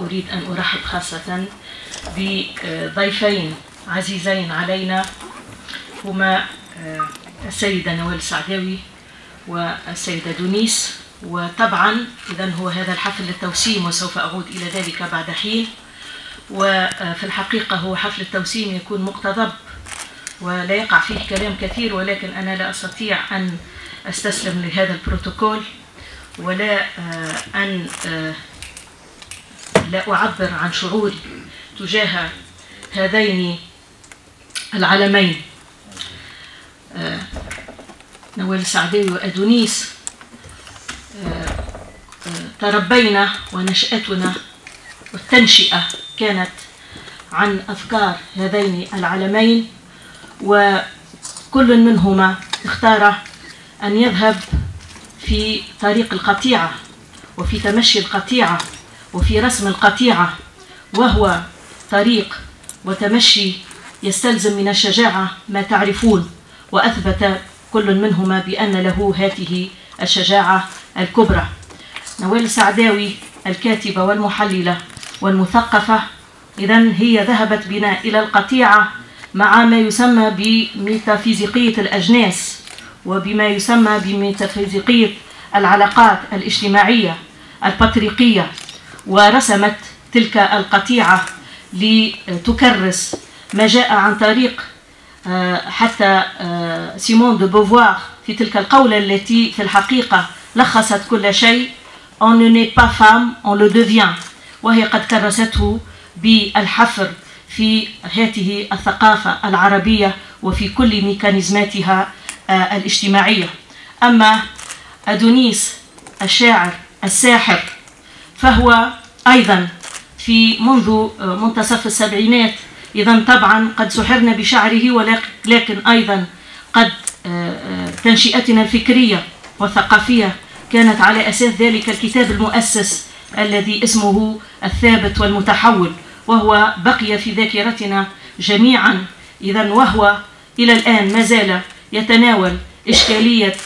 أريد أن أرحب خاصة بضيفين عزيزين علينا هما السيدة نوال السعداوي والسيدة أدونيس. وطبعا إذا هو هذا الحفل للتوسيم وسوف أعود إلى ذلك بعد حين. وفي الحقيقة هو حفل التوسيم يكون مقتضب ولا يقع فيه كلام كثير، ولكن أنا لا أستطيع أن أستسلم لهذا البروتوكول ولا أن لا أعبر عن شعوري تجاه هذين العلمين نوال السعداوي وأدونيس. تربينا ونشأتنا والتنشئة كانت عن أفكار هذين العلمين، وكل منهما اختار أن يذهب في طريق القطيعة وفي تمشي القطيعة وفي رسم القطيعة، وهو طريق وتمشي يستلزم من الشجاعة ما تعرفون. وأثبت كل منهما بأن له هذه الشجاعة الكبرى. نوال السعداوي الكاتبة والمحللة والمثقفة إذن هي ذهبت بنا إلى القطيعة مع ما يسمى بميتافيزيقية الأجناس وبما يسمى بميتافيزيقية العلاقات الاجتماعية البطريقية، ورسمت تلك القطيعة لتكرس ما جاء عن طريق حتى سيمون دو بوفوار في تلك القولة التي في الحقيقة لخصت كل شيء: On ne naît pas femme, on le devient. وهي قد كرسته بالحفر في هذه الثقافة العربية وفي كل ميكانيزماتها الاجتماعية. أما أدونيس الشاعر الساحر فهو أيضا في منذ منتصف السبعينات إذن طبعا قد سحرنا بشعره، ولكن أيضا قد تنشئتنا الفكرية والثقافية كانت على أساس ذلك الكتاب المؤسس الذي اسمه الثابت والمتحول، وهو بقي في ذاكرتنا جميعا إذن، وهو إلى الآن ما زال يتناول إشكالية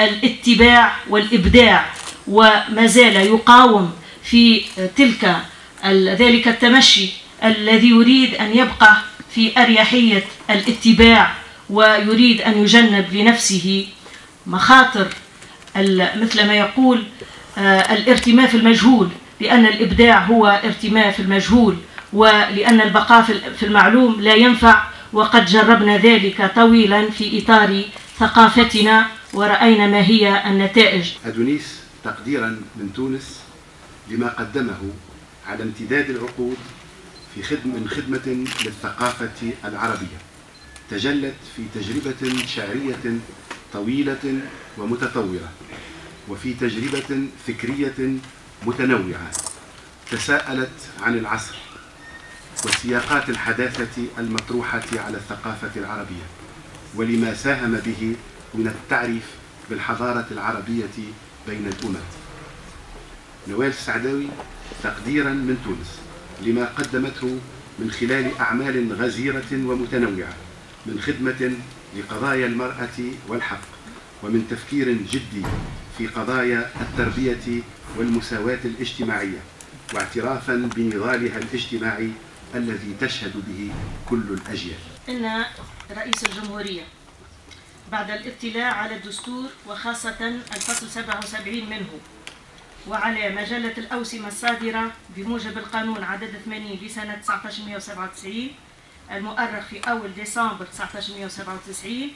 الاتباع والإبداع، وما زال يقاوم في تلك ذلك التمشي الذي يريد أن يبقى في أريحية الاتباع ويريد أن يجنب لنفسه مخاطر مثل ما يقول الارتماء في المجهول، لأن الإبداع هو ارتماء في المجهول، ولأن البقاء في المعلوم لا ينفع. وقد جربنا ذلك طويلا في إطار ثقافتنا ورأينا ما هي النتائج. أدونيس تقديرا من تونس لما قدمه على امتداد العقود في خدمة للثقافة العربية تجلت في تجربة شعرية طويلة ومتطورة وفي تجربة فكرية متنوعة تساءلت عن العصر وسياقات الحداثة المطروحة على الثقافة العربية ولما ساهم به من التعريف بالحضارة العربية بين الأمم. نوال السعداوي تقديرا من تونس لما قدمته من خلال أعمال غزيرة ومتنوعة من خدمة لقضايا المرأة والحق ومن تفكير جدي في قضايا التربية والمساواة الاجتماعية واعترافا بنضالها الاجتماعي الذي تشهد به كل الأجيال. إن رئيس الجمهورية بعد الاطلاع على الدستور وخاصة الفصل 77 منه وعلى مجلة الأوسمة الصادرة بموجب القانون عدد 80 لسنة 1997 المؤرخ في أول ديسمبر 1997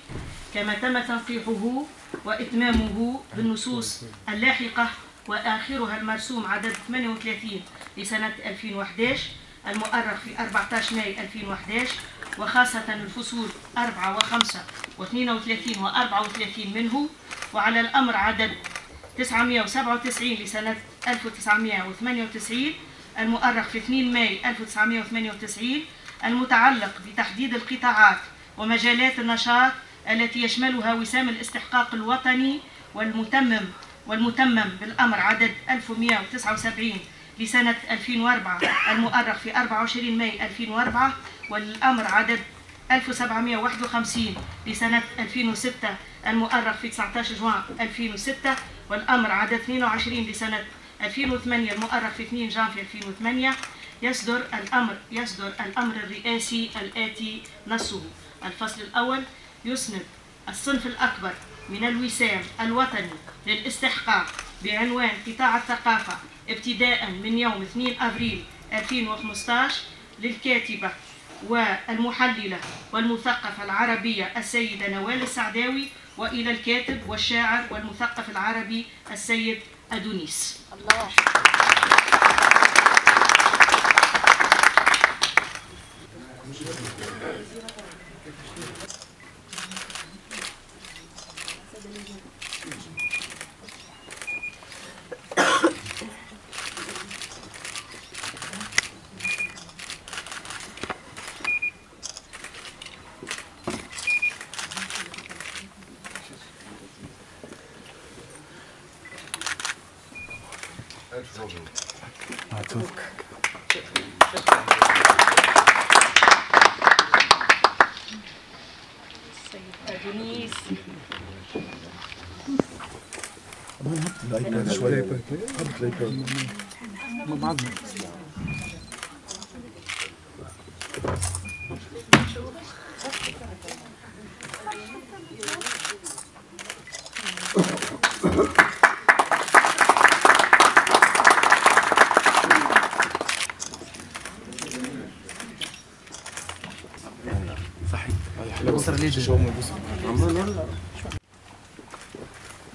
كما تم تنقيحه وإتمامه بالنصوص اللاحقة وآخرها المرسوم عدد 38 لسنة 2011 المؤرخ في 14 ماي 2011 وخاصة الفصول 4 و5 و32 و34 منه وعلى الأمر عدد 997 لسنة 1998 المؤرخ في 2 ماي 1998 المتعلق بتحديد القطاعات ومجالات النشاط التي يشملها وسام الاستحقاق الوطني والمتمم بالأمر عدد 1179 لسنة 2004 المؤرخ في 24 ماي 2004 والأمر عدد 1751 لسنة 2006 المؤرخ في 19 جوان 2006، والأمر عدد 22 لسنة 2008 المؤرخ في 2 جانفي 2008. يصدر الأمر الرئاسي الآتي نصه: الفصل الأول يسند الصنف الأكبر من الوسام الوطني للاستحقاق بعنوان قطاع الثقافة ابتداء من يوم 2 أبريل 2015 للكاتبة والمحللة والمثقفة العربية السيدة نوال السعداوي، وإلى الكاتب والشاعر والمثقف العربي السيد أدونيس. الله.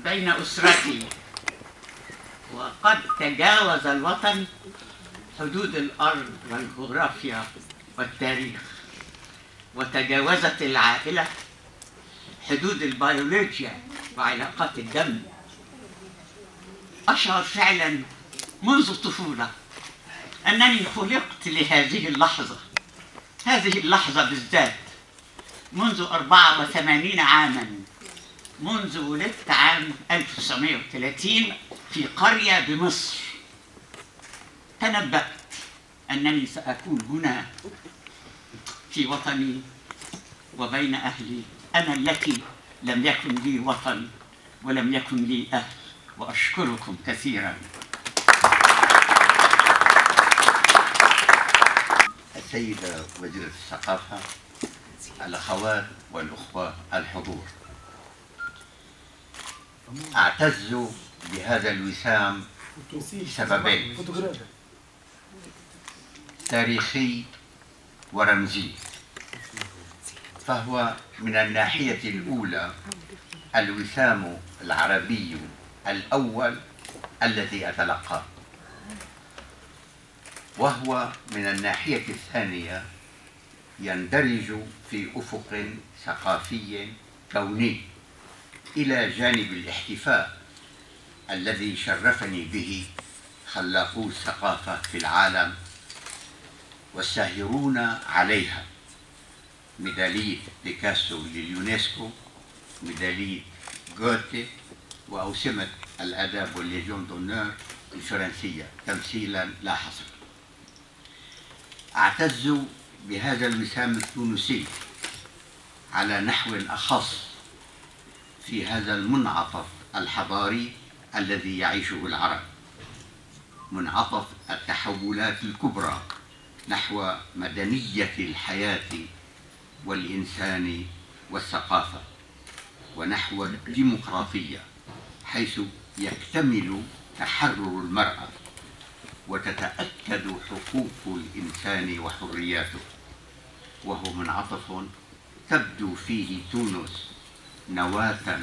بين أسرتي وقد تجاوز الوطن حدود الأرض والجغرافيا والتاريخ، وتجاوزت العائلة حدود البيولوجيا وعلاقات الدم. أشعر فعلا منذ الطفولة أنني خلقت لهذه اللحظة، هذه اللحظة بالذات، منذ 84 عاما، منذ ولدت عام 1930 في قرية بمصر. تنبأت أنني سأكون هنا في وطني وبين أهلي، أنا التي لم يكن لي وطن ولم يكن لي أهل، وأشكركم كثيرا. السيدة وزيرة الثقافة، الأخوات والأخوة الحضور، أعتز بهذا الوسام لسببين: تاريخي ورمزي. فهو من الناحية الأولى الوسام العربي الأول الذي أتلقاه، وهو من الناحية الثانية يندرج في أفق ثقافي كوني إلى جانب الاحتفاء الذي شرفني به خلاقو الثقافة في العالم والساهرون عليها: ميدالية بيكاسو لليونسكو، ميدالية غوتي، وأوسمة الأدب والليجون دونور الفرنسية تمثيلا لا حصر. أعتز بهذا الوسام التونسي على نحو أخص في هذا المنعطف الحضاري الذي يعيشه العرب، منعطف التحولات الكبرى نحو مدنية الحياة والإنسان والثقافة، ونحو الديمقراطية، حيث يكتمل تحرر المرأة وتتأكد حقوق الإنسان وحرياته، وهو منعطف تبدو فيه تونس نواة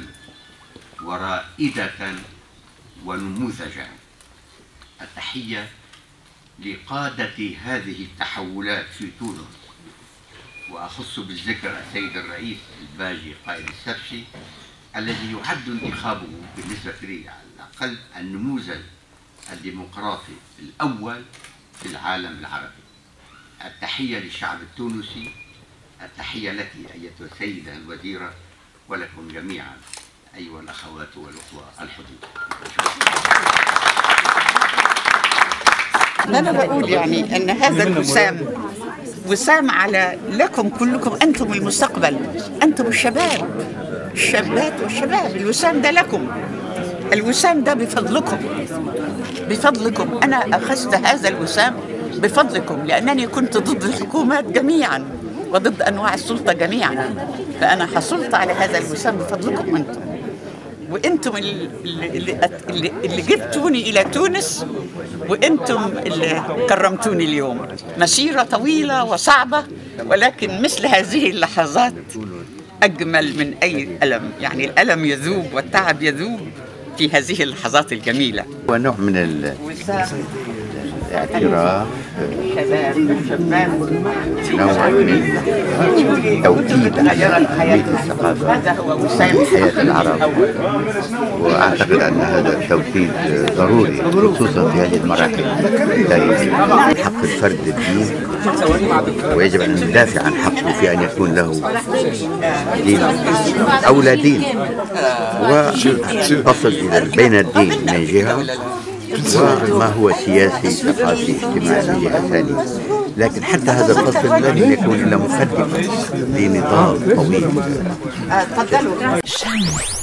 ورائدة ونموذجا. التحية لقادة هذه التحولات في تونس، وأخص بالذكر السيد الرئيس الباجي قائد السبسي، الذي يعد انتخابه بالنسبة لي على الأقل النموذج الديمقراطي الأول في العالم العربي. التحية للشعب التونسي، التحية لك أيتها السيدة الوزيرة ولكم جميعا أيها الأخوات والأخوة الحضور. أنا بقول يعني أن هذا الوسام وسام على لكم كلكم، أنتم المستقبل، أنتم الشباب، الشابات والشباب، الوسام ده لكم، الوسام ده بفضلكم، بفضلكم. أنا أخذت هذا الوسام بفضلكم، لأنني كنت ضد الحكومات جميعا وضد أنواع السلطة جميعا، فأنا حصلت على هذا الوسام بفضلكم أنتم، وأنتم اللي جبتوني إلى تونس، وأنتم اللي كرمتوني اليوم. مسيرة طويلة وصعبة، ولكن مثل هذه اللحظات أجمل من أي ألم، يعني الألم يذوب والتعب يذوب في هذه اللحظات الجميلة. هو نوع من الاعتراف، نوع من التوكيد على أهمية الثقافة في حياة العرب، وأعتقد أن هذا التوكيد ضروري خصوصا في هذه المراحل. لا يجب حق الفرد الدين، ويجب أن ندافع عن حقه في أن يكون له دين أو لا دين، وتصل بين الدين من جهة وما هو سياسي ثقافي اجتماعي ثاني. لكن حتى هذا الفصل لن يكون إلا مقدمة لنظام طويل.